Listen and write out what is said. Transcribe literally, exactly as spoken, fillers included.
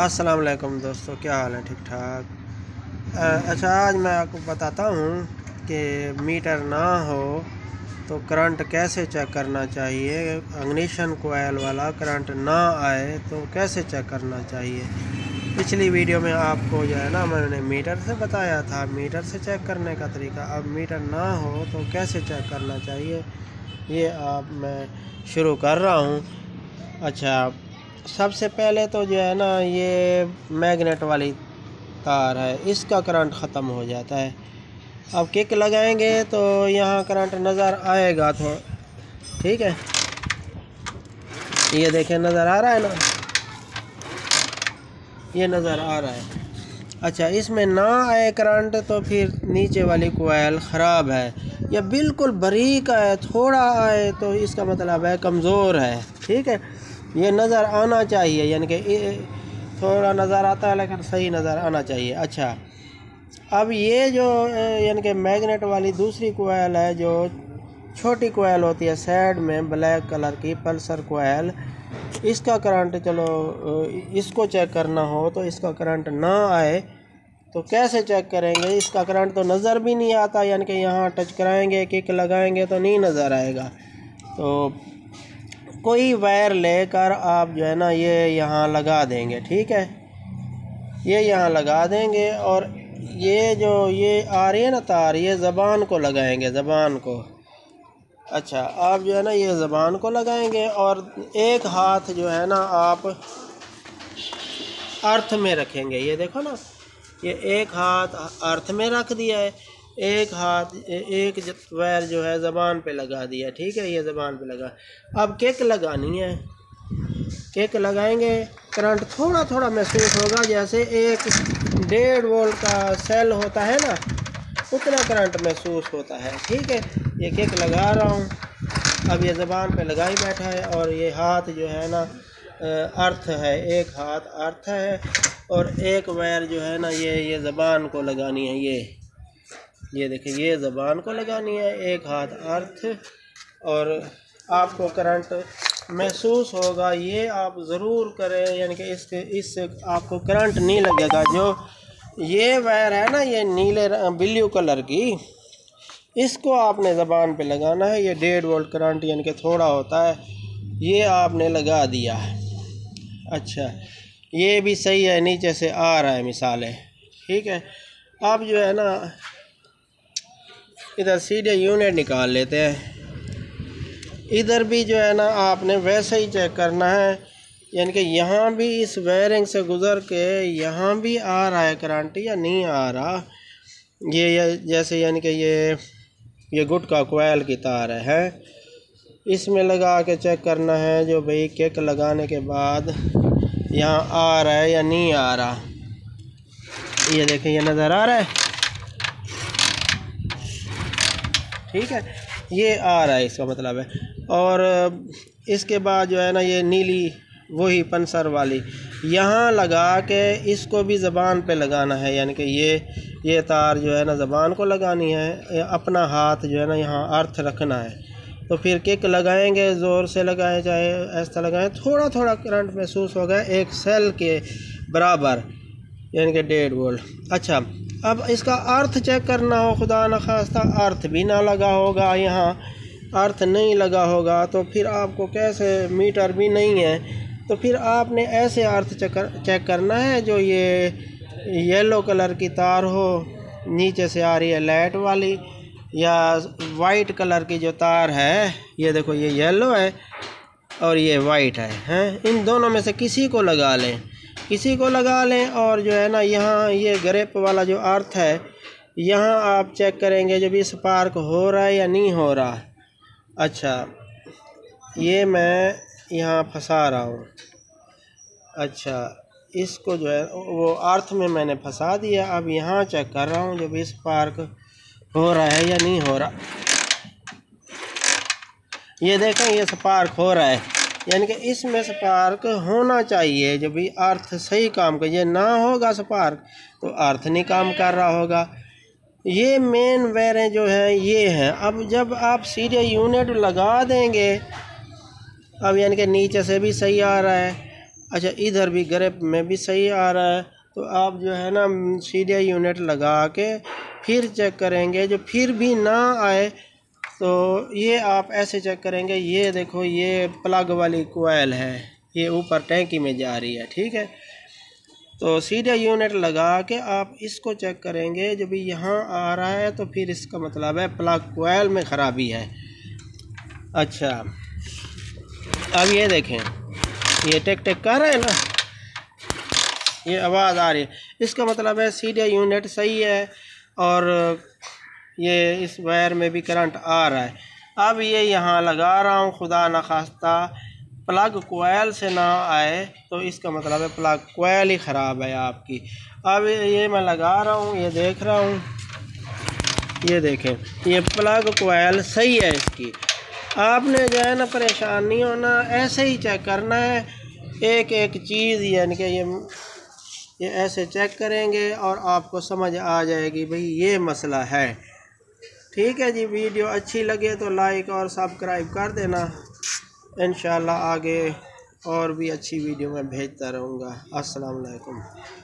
अस्सलाम वालेकुम दोस्तों, क्या हाल है? ठीक ठाक। अच्छा, आज मैं आपको बताता हूँ कि मीटर ना हो तो करंट कैसे चेक करना चाहिए। इग्निशन कोयल वाला करंट ना आए तो कैसे चेक करना चाहिए। पिछली वीडियो में आपको जो है ना, मैंने मीटर से बताया था, मीटर से चेक करने का तरीका। अब मीटर ना हो तो कैसे चेक करना चाहिए, ये आप मैं शुरू कर रहा हूँ। अच्छा, सबसे पहले तो जो है ना, ये मैग्नेट वाली तार है, इसका करंट ख़त्म हो जाता है। अब किक लगाएंगे तो यहाँ करंट नज़र आएगा तो ठीक है। ये देखें, नज़र आ रहा है ना, ये नज़र आ रहा है। अच्छा, इसमें ना आए करंट तो फिर नीचे वाली कोयल ख़राब है, या बिल्कुल बारीक है। थोड़ा आए तो इसका मतलब है कमज़ोर है, ठीक है। ये नज़र आना चाहिए, यानी कि थोड़ा नज़र आता है लेकिन सही नज़र आना चाहिए। अच्छा, अब ये जो यानी कि मैग्नेट वाली दूसरी कोयल है, जो छोटी कोयल होती है साइड में ब्लैक कलर की पल्सर कोयल, इसका करंट, चलो इसको चेक करना हो तो इसका करंट ना आए तो कैसे चेक करेंगे। इसका करंट तो नज़र भी नहीं आता, यानी कि यहाँ टच कराएंगे, किक लगाएंगे तो नहीं नज़र आएगा। तो कोई वायर लेकर आप जो है ना, ये यहाँ लगा देंगे, ठीक है, ये यहाँ लगा देंगे। और ये जो ये आ रही है ना तार, ये ज़बान को लगाएंगे, ज़बान को। अच्छा, आप जो है ना, ये ज़बान को लगाएंगे और एक हाथ जो है ना आप अर्थ में रखेंगे। ये देखो ना, ये एक हाथ अर्थ में रख दिया है, एक हाथ एक वायर जो है ज़बान पे लगा दिया, ठीक है, ये ज़बान पे लगा। अब किक लगानी है, किक लगाएंगे, करंट थोड़ा थोड़ा महसूस होगा, जैसे एक डेढ़ वोल्ट का सेल होता है ना, उतना करंट महसूस होता है, ठीक है। ये किक लगा रहा हूँ, अब ये ज़बान पे लगा ही बैठा है, और ये हाथ जो है ना अर्थ है, एक हाथ अर्थ है, और एक वायर जो है ना ये ये ज़बान को लगानी है। ये ये देखिए, ये ज़बान को लगानी है, एक हाथ अर्थ, और आपको करंट महसूस होगा। ये आप ज़रूर करें, यानी कि इसके इससे आपको करंट नहीं लगेगा। जो ये वायर है ना, ये नीले ब्लू कलर की, इसको आपने ज़बान पे लगाना है। ये डेढ़ वोल्ट करंट यानी कि थोड़ा होता है, ये आपने लगा दिया। अच्छा, ये भी सही है, नीचे से आ रहा है मिसालें, ठीक है। आप जो है ना इधर सीधे यूनिट निकाल लेते हैं। इधर भी जो है ना आपने वैसे ही चेक करना है, यानी कि यहाँ भी इस वायरिंग से गुज़र के यहाँ भी आ रहा है करंट या नहीं आ रहा। ये ये जैसे यानी कि ये ये गुटका कोयल की तार है, इसमें लगा के चेक करना है जो भाई किक लगाने के बाद यहाँ आ रहा है या नहीं आ रहा। ये देखें, ये नज़र आ रहा है, ठीक है, ये आ रहा है, इसका मतलब है। और इसके बाद जो है ना, ये नीली वही पंसर वाली यहाँ लगा के इसको भी ज़बान पे लगाना है, यानी कि ये ये तार जो है ना ज़बान को लगानी है, अपना हाथ जो है ना यहाँ अर्थ रखना है। तो फिर किक लगाएंगे, ज़ोर से लगाएं चाहे ऐसा लगाएं, थोड़ा थोड़ा करंट महसूस होगा, एक सेल के बराबर, यानी कि डेढ़ वोल्ट। अच्छा, अब इसका अर्थ चेक करना हो, खुदा न खास्ता अर्थ भी ना लगा होगा, यहाँ अर्थ नहीं लगा होगा, तो फिर आपको कैसे, मीटर भी नहीं है, तो फिर आपने ऐसे अर्थ चेक चेक करना है जो ये येलो कलर की तार हो, नीचे से आ रही है लाइट वाली, या वाइट कलर की जो तार है, ये देखो ये येलो है और ये वाइट है, हैं, इन दोनों में से किसी को लगा लें, किसी को लगा लें। और जो है ना यहाँ ये ग्रिप वाला जो अर्थ है, यहाँ आप चेक करेंगे जब ये स्पार्क हो रहा है या नहीं हो रहा। अच्छा, ये मैं यहाँ फंसा रहा हूँ। अच्छा, इसको जो है वो अर्थ में मैंने फंसा दिया, अब यहाँ चेक कर रहा हूँ जब ये स्पार्क हो रहा है या नहीं हो रहा। ये देखें, ये स्पार्क हो रहा है, यानी कि इसमें स्पार्क होना चाहिए जब भी अर्थ सही काम कर। ये ना होगा स्पार्क तो अर्थ नहीं काम कर रहा होगा। ये मेन वायरें जो हैं ये हैं। अब जब आप सीधे यूनिट लगा देंगे, अब यानी कि नीचे से भी सही आ रहा है, अच्छा इधर भी ग्रेप में भी सही आ रहा है, तो आप जो है ना सीरिया यूनिट लगा के फिर चेक करेंगे। जो फिर भी ना आए तो ये आप ऐसे चेक करेंगे। ये देखो ये प्लग वाली कोयल है, ये ऊपर टैंकी में जा रही है, ठीक है। तो सीरिया यूनिट लगा के आप इसको चेक करेंगे। जब यहाँ आ रहा है तो फिर इसका मतलब है प्लग कोयल में ख़राबी है। अच्छा अब ये देखें, ये टेक टेक कर रहे हैं ना, ये आवाज़ आ रही है, इसका मतलब है सीरिया यूनिट सही है और ये इस वायर में भी करंट आ रहा है। अब ये यहाँ लगा रहा हूँ, खुदा न खास्ता प्लग कोयल से ना आए तो इसका मतलब है प्लग कोयल ही ख़राब है आपकी। अब ये मैं लगा रहा हूँ, ये देख रहा हूँ, ये देखें ये प्लग कोयल सही है इसकी। आपने जो है ना परेशान नहीं होना, ऐसे ही चेक करना है एक एक चीज़, यानी कि ये ये ऐसे चेक करेंगे और आपको समझ आ जाएगी भाई ये मसला है, ठीक है जी। वीडियो अच्छी लगे तो लाइक और सब्सक्राइब कर देना। इंशाल्लाह आगे और भी अच्छी वीडियो मैं भेजता रहूँगा। अस्सलाम वालेकुम।